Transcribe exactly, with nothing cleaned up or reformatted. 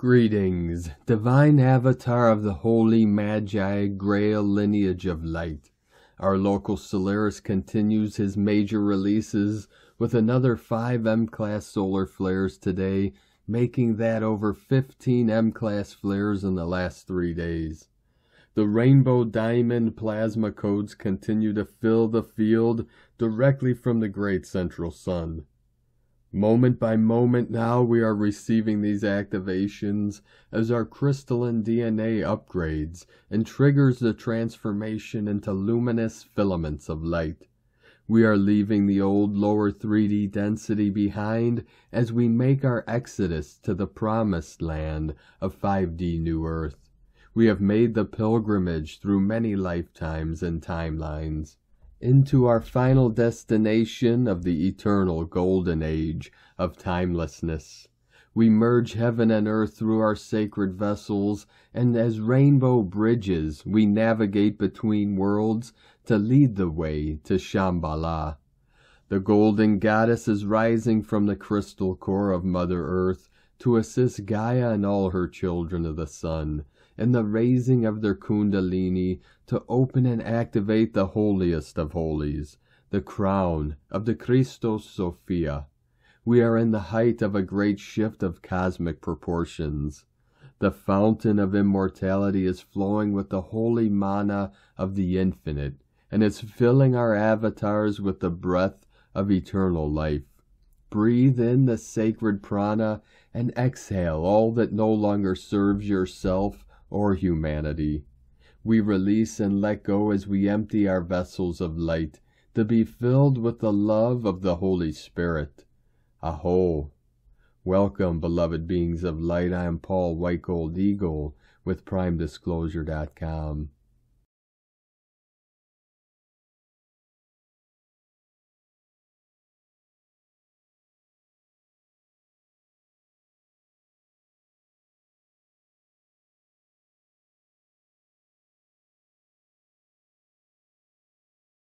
Greetings, Divine Avatar of the Holy Magi Grail Lineage of Light. Our local Solaris continues his major releases with another five M-Class solar flares today, making that over fifteen M-Class flares in the last three days. The Rainbow Diamond Plasma Codes continue to fill the field directly from the Great Central Sun. Moment by moment now we are receiving these activations as our crystalline D N A upgrades and triggers the transformation into luminous filaments of light. We are leaving the old lower three D density behind as we make our exodus to the promised land of five D New Earth. We have made the pilgrimage through many lifetimes and timelines into our final destination of the eternal golden age of timelessness. We merge heaven and earth through our sacred vessels, and as rainbow bridges we navigate between worlds to lead the way to Shambala. The Golden Goddess is rising from the crystal core of Mother Earth to assist Gaia and all her children of the sun in the raising of their Kundalini to open and activate the holiest of holies, the crown of the Christos Sophia. We are in the height of a great shift of cosmic proportions. The fountain of immortality is flowing with the holy mana of the infinite, and is filling our avatars with the breath of eternal life. Breathe in the sacred prana and exhale all that no longer serves yourself or humanity. We release and let go as we empty our vessels of light to be filled with the love of the Holy Spirit. Aho! Welcome, beloved beings of light. I am Paul White Gold Eagle with prime disclosure dot com.